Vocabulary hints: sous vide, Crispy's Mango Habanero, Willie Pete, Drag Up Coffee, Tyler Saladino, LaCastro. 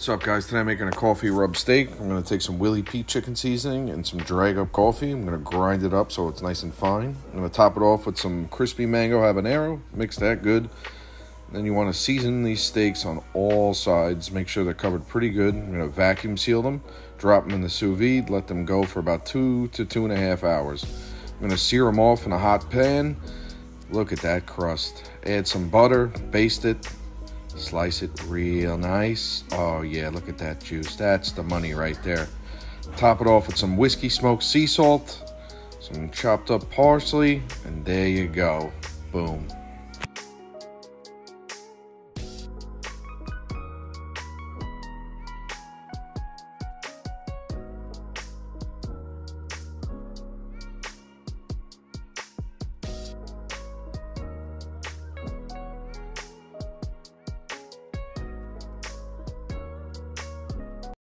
What's up, guys? Today I'm making a coffee rub steak. I'm going to take some Willie Pete chicken seasoning and some Drag Up Coffee. I'm going to grind it up so it's nice and fine. I'm going to top it off with some Crispy Mango Habanero. Mix that good. Then you want to season these steaks on all sides. Make sure they're covered pretty good. I'm going to vacuum seal them. Drop them in the sous vide. Let them go for about 2 to 2.5 hours. I'm going to sear them off in a hot pan. Look at that crust. Add some butter. Baste it. Slice it real nice. Oh yeah, look at that juice. That's the money right there. Top it off with some whiskey smoked sea salt, some chopped up parsley, and there you go. Boom.